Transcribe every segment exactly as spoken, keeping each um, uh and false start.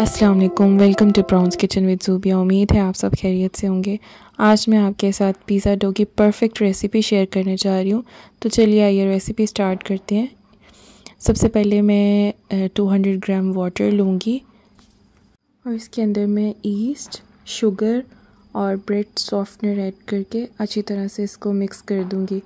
अस्सलाम वालेकुम, welcome to Brown's kitchen with Zobia. उम्मीद है आप सब खैरियत से होंगे। आज मैं आपके साथ पिज़्ज़ा डो की परफेक्ट रेसिपी शेयर करने जा रही हूँ, तो चलिए आइए रेसिपी स्टार्ट करते हैं। सबसे पहले मैं दो सौ ग्राम वाटर लूँगी और इसके अंदर मैं ईस्ट, शुगर और ब्रेड सॉफ्टनर ऐड करके अच्छी तरह से इसको मिक्स कर दूँगी।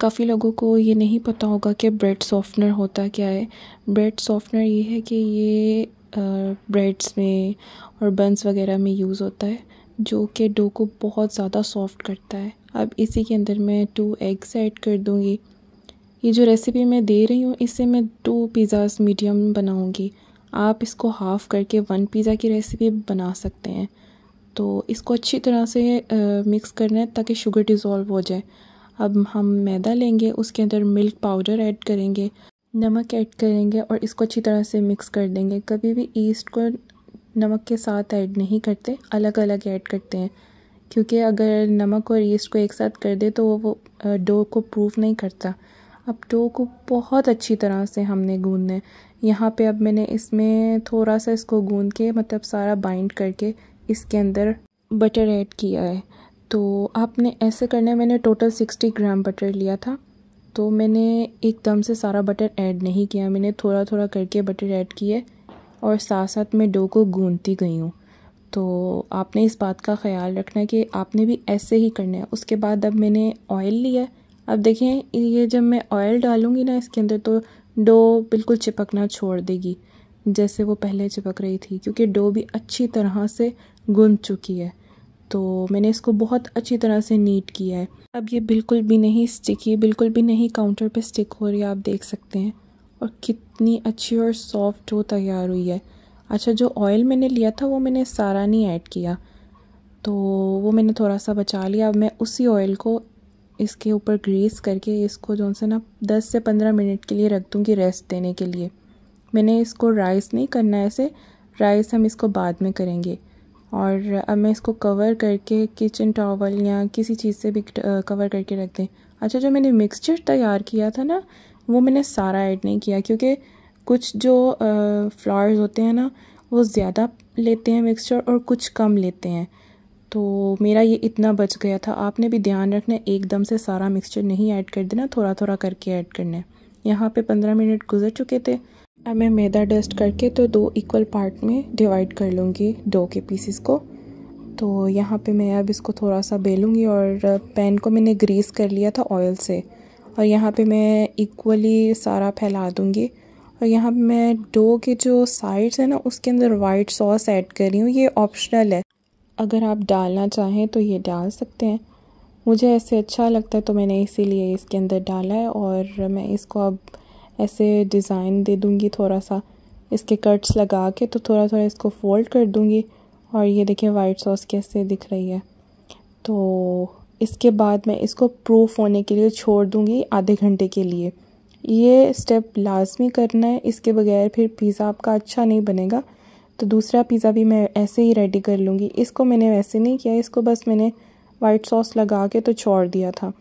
काफ़ी लोगों को ये नहीं पता होगा कि ब्रेड सॉफ्टनर होता क्या है। ब्रेड सॉफ्टनर ये है कि ये ब्रेड्स में और बंस वगैरह में यूज़ होता है, जो कि डो को बहुत ज़्यादा सॉफ्ट करता है। अब इसी के अंदर मैं टू एग्स ऐड कर दूँगी। ये जो रेसिपी मैं दे रही हूँ, इससे मैं टू पिज़्ज़ास मीडियम बनाऊँगी। आप इसको हाफ़ करके वन पिज़्ज़ा की रेसिपी बना सकते हैं। तो इसको अच्छी तरह से आ, मिक्स करना है ताकि शुगर डिज़ोल्व हो जाए। अब हम मैदा लेंगे, उसके अंदर मिल्क पाउडर ऐड करेंगे, नमक ऐड करेंगे और इसको अच्छी तरह से मिक्स कर देंगे। कभी भी ईस्ट को नमक के साथ ऐड नहीं करते, अलग अलग ऐड करते हैं, क्योंकि अगर नमक और ईस्ट को एक साथ कर दे तो वो डो को प्रूफ नहीं करता। अब डो को बहुत अच्छी तरह से हमने गूंदना है। यहाँ पे अब मैंने इसमें थोड़ा सा इसको गूंद के, मतलब सारा बाइंड करके इसके अंदर बटर ऐड किया है। तो आपने ऐसे करना है। मैंने टोटल सिक्सटी ग्राम बटर लिया था, तो मैंने एकदम से सारा बटर ऐड नहीं किया, मैंने थोड़ा थोड़ा करके बटर ऐड किए और साथ साथ मैं डो को गूंथती गई हूँ। तो आपने इस बात का ख्याल रखना है कि आपने भी ऐसे ही करना है। उसके बाद अब मैंने ऑयल लिया। अब देखें, ये जब मैं ऑयल डालूँगी ना इसके अंदर, तो डो बिल्कुल चिपकना छोड़ देगी, जैसे वो पहले चिपक रही थी, क्योंकि डो भी अच्छी तरह से गूंथ चुकी है। तो मैंने इसको बहुत अच्छी तरह से नीट किया है। अब ये बिल्कुल भी नहीं स्टिकी, बिल्कुल भी नहीं काउंटर पे स्टिक हो रही है, आप देख सकते हैं। और कितनी अच्छी और सॉफ्ट वो तैयार हुई है। अच्छा, जो ऑयल मैंने लिया था वो मैंने सारा नहीं ऐड किया, तो वो मैंने थोड़ा सा बचा लिया। अब मैं उसी ऑयल को इसके ऊपर ग्रीस करके इसको जो से ना दस से पंद्रह मिनट के लिए रख दूँगी रेस्ट देने के लिए। मैंने इसको राइस नहीं करना है, ऐसे राइस हम इसको बाद में करेंगे। और अब मैं इसको कवर करके किचन टॉवल या किसी चीज़ से भी कवर करके रख दें। अच्छा, जो मैंने मिक्सचर तैयार किया था ना, वो मैंने सारा ऐड नहीं किया, क्योंकि कुछ जो फ्लावर्स होते हैं ना वो ज़्यादा लेते हैं मिक्सचर और कुछ कम लेते हैं, तो मेरा ये इतना बच गया था। आपने भी ध्यान रखना, एकदम से सारा मिक्सचर नहीं ऐड कर देना, थोड़ा थोड़ा करके ऐड करना है। यहाँ पर पंद्रह मिनट गुजर चुके थे। अब मैं मैदा डस्ट करके तो दो इक्वल पार्ट में डिवाइड कर लूँगी डो के पीसेस को। तो यहाँ पे मैं अब इसको थोड़ा सा बेलूँगी और पैन को मैंने ग्रीस कर लिया था ऑयल से, और यहाँ पे मैं इक्वली सारा फैला दूँगी। और यहाँ पे मैं डो के जो साइड्स हैं ना उसके अंदर वाइट सॉस ऐड कर रही हूँ। ये ऑप्शनल है, अगर आप डालना चाहें तो ये डाल सकते हैं। मुझे ऐसे अच्छा लगता है तो मैंने इसीलिए इसके अंदर डाला है। और मैं इसको अब ऐसे डिज़ाइन दे दूँगी, थोड़ा सा इसके कट्स लगा के, तो थोड़ा थोड़ा इसको फोल्ड कर दूँगी। और ये देखिए वाइट सॉस कैसे दिख रही है। तो इसके बाद मैं इसको प्रूफ होने के लिए छोड़ दूँगी आधे घंटे के लिए। ये स्टेप लाजमी करना है, इसके बगैर फिर पिज़्ज़ा आपका अच्छा नहीं बनेगा। तो दूसरा पिज़्ज़ा भी मैं ऐसे ही रेडी कर लूँगी। इसको मैंने वैसे नहीं किया, इसको बस मैंने वाइट सॉस लगा के तो छोड़ दिया था।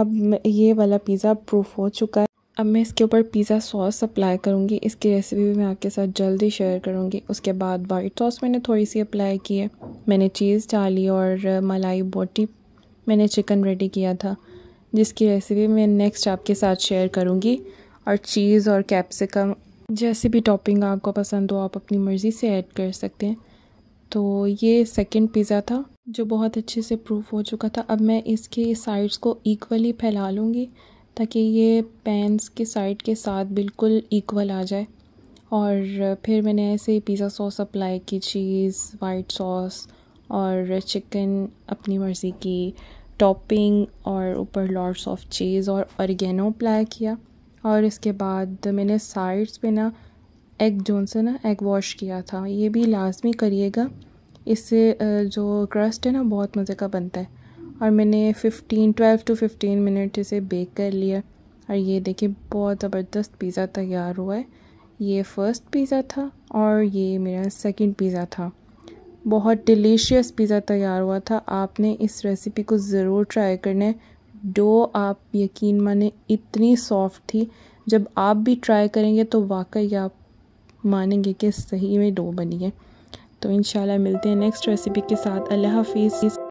अब ये वाला पिज़्ज़ा प्रूफ हो चुका है। अब मैं इसके ऊपर पिज़्ज़ा सॉस अप्लाई करूँगी। इसकी रेसिपी भी मैं आपके साथ जल्दी शेयर करूँगी। उसके बाद वाइट सॉस मैंने थोड़ी सी अप्लाई की है, मैंने चीज़ डाली और मलाई बोटी। मैंने चिकन रेडी किया था, जिसकी रेसिपी मैं नेक्स्ट आपके साथ शेयर करूँगी। और चीज़ और कैप्सिकम, जैसी भी टॉपिंग आपको पसंद हो आप अपनी मर्ज़ी से ऐड कर सकते हैं। तो ये सेकंड पिज़्ज़ा था जो बहुत अच्छे से प्रूफ हो चुका था। अब मैं इसके साइड्स को इक्वली फैला लूँगी ताकि ये पैंस के साइड के साथ बिल्कुल इक्वल आ जाए। और फिर मैंने ऐसे ही पिज़्ज़ा सॉस अप्लाई की, चीज़, वाइट सॉस और चिकन अपनी मर्ज़ी की टॉपिंग, और ऊपर लॉट्स ऑफ चीज़ और ऑरिगेनो अप्लाई किया। और इसके बाद मैंने साइड्स पे ना एग जोन से ना एग वॉश किया था। ये भी लाजमी करिएगा, इससे जो क्रस्ट है ना बहुत मज़े का बनता है। और मैंने fifteen twelve to fifteen minute इसे बेक कर लिया। और ये देखिए बहुत ज़बरदस्त पिज़्ज़ा तैयार हुआ है। ये फ़र्स्ट पिज़्ज़ा था और ये मेरा सेकंड पिज़्ज़ा था। बहुत डिलीशियस पिज़्ज़ा तैयार हुआ था। आपने इस रेसिपी को ज़रूर ट्राई करना है। डो आप यकीन माने इतनी सॉफ्ट थी, जब आप भी ट्राई करेंगे तो वाकई आप मानेंगे कि सही में डो बनी है। तो इंशाल्लाह मिलते हैं नेक्स्ट रेसिपी के साथ। अल्लाह हाफिज़।